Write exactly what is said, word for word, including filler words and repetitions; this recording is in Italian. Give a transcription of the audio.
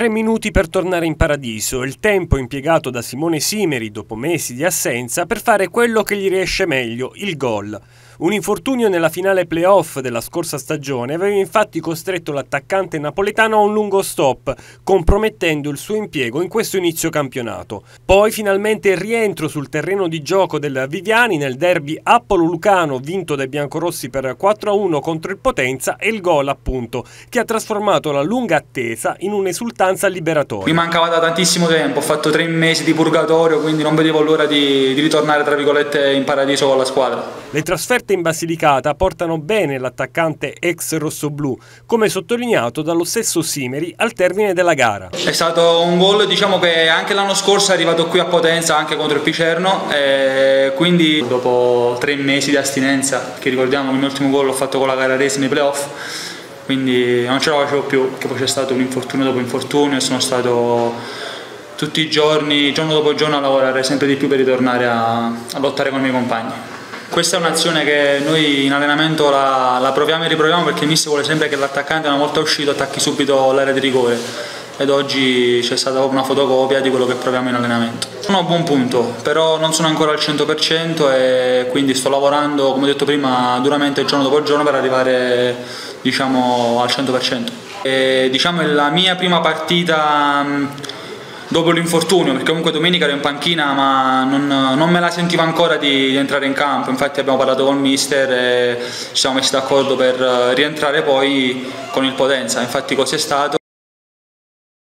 tre minuti per tornare in paradiso, il tempo impiegato da Simone Simeri dopo mesi di assenza per fare quello che gli riesce meglio, il gol. Un infortunio nella finale playoff della scorsa stagione aveva infatti costretto l'attaccante napoletano a un lungo stop, compromettendo il suo impiego in questo inizio campionato. Poi finalmente il rientro sul terreno di gioco del Viviani nel derby Apollo-Lucano vinto dai biancorossi per quattro a uno contro il Potenza e il gol appunto, che ha trasformato la lunga attesa in un'esultanza liberatoria. Mi mancava da tantissimo tempo, ho fatto tre mesi di purgatorio, quindi non vedevo l'ora di, di ritornare tra virgolette in paradiso con la squadra. Le trasferte in Basilicata portano bene l'attaccante ex rossoblù, come sottolineato dallo stesso Simeri al termine della gara. È stato un gol, diciamo, che anche l'anno scorso è arrivato qui a Potenza anche contro il Picerno, e quindi dopo tre mesi di astinenza, che ricordiamo il mio ultimo gol l'ho fatto con la gara resi nei playoff, quindi non ce la facevo più, che poi c'è stato un infortunio dopo infortunio e sono stato tutti i giorni, giorno dopo giorno, a lavorare sempre di più per ritornare a, a lottare con i miei compagni. Questa è un'azione che noi in allenamento la, la proviamo e riproviamo, perché il mister vuole sempre che l'attaccante, una volta uscito, attacchi subito l'area di rigore, ed oggi c'è stata proprio una fotocopia di quello che proviamo in allenamento. Sono a buon punto, però non sono ancora al cento per cento e quindi sto lavorando, come ho detto prima, duramente giorno dopo giorno per arrivare, diciamo, al cento per cento. E, diciamo, è la mia prima partita dopo l'infortunio, perché comunque domenica ero in panchina ma non, non me la sentivo ancora di, di entrare in campo. Infatti abbiamo parlato con il mister e ci siamo messi d'accordo per rientrare poi con il Potenza, infatti così è stato.